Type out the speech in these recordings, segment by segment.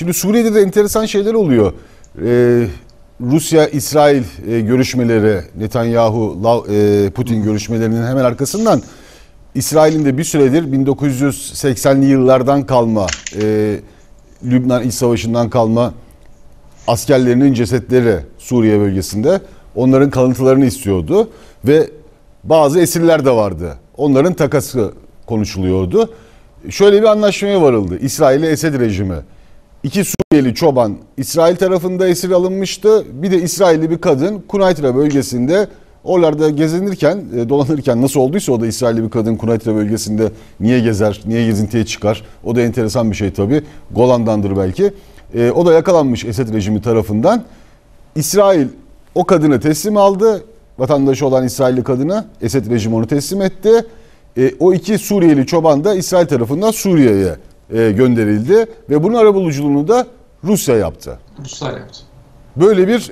Şimdi Suriye'de de enteresan şeyler oluyor. Rusya-İsrail görüşmeleri, Netanyahu-Putin görüşmelerinin hemen arkasından İsrail'in de bir süredir 1980'li yıllardan kalma, Lübnan İç Savaşı'ndan kalma askerlerinin cesetleri Suriye bölgesinde, onların kalıntılarını istiyordu ve bazı esirler de vardı. Onların takası konuşuluyordu. Şöyle bir anlaşmaya varıldı. İsrail'le Esed rejimi. 2 Suriyeli çoban İsrail tarafında esir alınmıştı. Bir de İsrailli bir kadın Kuneytra bölgesinde oralarda gezinirken, dolanırken, nasıl olduysa o da İsrailli bir kadın Kuneytra bölgesinde niye gezer, niye gezintiye çıkar? O da enteresan bir şey tabii. Golan'dandır belki. O da yakalanmış Esed rejimi tarafından. İsrail o kadını teslim aldı. Vatandaşı olan İsrailli kadını Esed rejimi onu teslim etti. O 2 Suriyeli çoban da İsrail tarafından Suriye'ye gönderildi. Ve bunun arabuluculuğunu da Rusya yaptı. Rusya yaptı. Böyle bir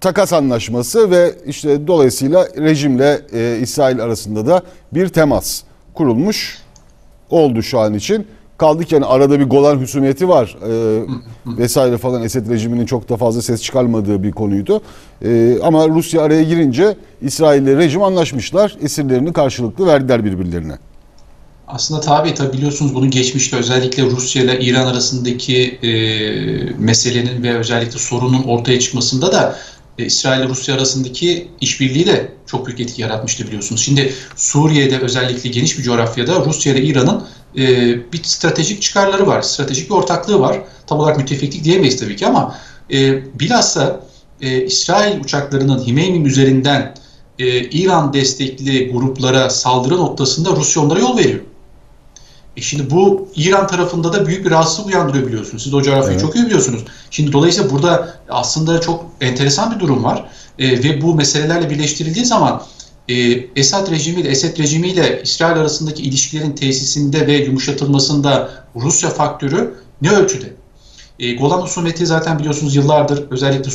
takas anlaşması ve işte dolayısıyla rejimle İsrail arasında da bir temas kurulmuş oldu şu an için. Kaldı ki yani arada bir Golan husumiyeti var vesaire falan, Esed rejiminin çok da fazla ses çıkarmadığı bir konuydu. Ama Rusya araya girince İsrail ile rejim anlaşmışlar. Esirlerini karşılıklı verdiler birbirlerine. Aslında tabii biliyorsunuz bunun geçmişte özellikle Rusya ile İran arasındaki meselenin ve özellikle sorunun ortaya çıkmasında da İsrail ile Rusya arasındaki işbirliği de çok büyük etki yaratmıştı biliyorsunuz. Şimdi Suriye'de özellikle geniş bir coğrafyada Rusya ile İran'ın bir stratejik çıkarları var, stratejik bir ortaklığı var. Tam olarak müttefiklik diyemeyiz tabii ki ama bilhassa İsrail uçaklarının Himeymim üzerinden İran destekli gruplara saldırı noktasında Rusya onlara yol veriyor. Şimdi bu İran tarafında da büyük bir rahatsızlık uyandırıyor biliyorsunuz. Siz o coğrafyayı çok iyi biliyorsunuz. Şimdi dolayısıyla burada aslında çok enteresan bir durum var. Ve bu meselelerle birleştirildiği zaman Esed rejimiyle İsrail arasındaki ilişkilerin tesisinde ve yumuşatılmasında Rusya faktörü ne ölçüde? Golan husumeti zaten biliyorsunuz yıllardır özellikle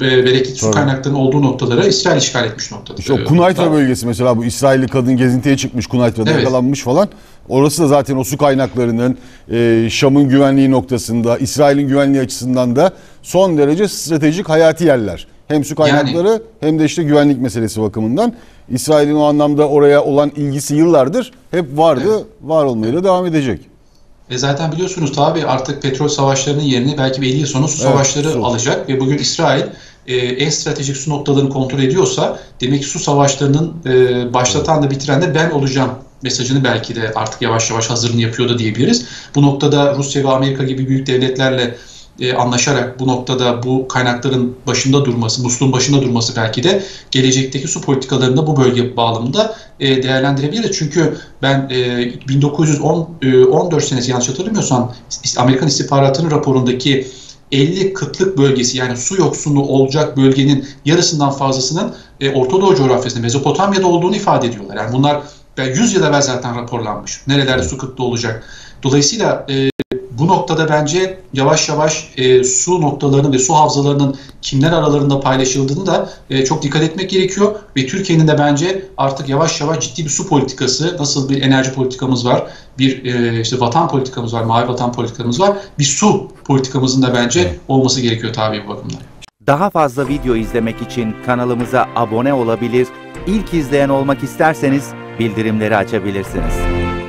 bereketli su kaynaklarının olduğu noktaları İsrail işgal etmiş noktadır. İşte Kuneytra bölgesi mesela, bu İsrailli kadın gezintiye çıkmış Kuneytra'da yakalanmış falan. Orası da zaten o su kaynaklarının Şam'ın güvenliği noktasında, İsrail'in güvenliği açısından da son derece stratejik, hayati yerler. Hem su kaynakları hem de işte güvenlik meselesi bakımından. İsrail'in o anlamda oraya olan ilgisi yıllardır hep vardı, var olmaya da devam edecek. Zaten biliyorsunuz tabii artık petrol savaşlarının yerini belki bir 50 yıl sonra su savaşları alacak ve bugün İsrail en stratejik su noktalarını kontrol ediyorsa demek ki su savaşlarının başlatan da bitiren de ben olacağım mesajını belki de artık yavaş yavaş hazırını yapıyor da diyebiliriz. Bu noktada Rusya ve Amerika gibi büyük devletlerle anlaşarak bu noktada bu kaynakların başında durması, musluğun başında durması belki de gelecekteki su politikalarını da bu bölge bağlamında değerlendirebiliriz. Çünkü ben 1914 senesi yanlış hatırlamıyorsam Amerikan istihbaratının raporundaki 50 kıtlık bölgesi, yani su yoksunu olacak bölgenin yarısından fazlasının Orta Doğu coğrafyasında, Mezopotamya'da olduğunu ifade ediyorlar. Yani bunlar 100 yıl evvel zaten raporlanmış. Nerelerde su kıtlığı olacak. Dolayısıyla bu noktada bence yavaş yavaş su noktalarının ve su havzalarının kimler aralarında paylaşıldığını da çok dikkat etmek gerekiyor. Ve Türkiye'nin de bence artık yavaş yavaş ciddi bir su politikası, nasıl bir enerji politikamız var, bir işte vatan politikamız var, mavi vatan politikamız var, bir su politikamızın da bence olması gerekiyor tabii bu bakımdan. Daha fazla video izlemek için kanalımıza abone olabilir, ilk izleyen olmak isterseniz bildirimleri açabilirsiniz.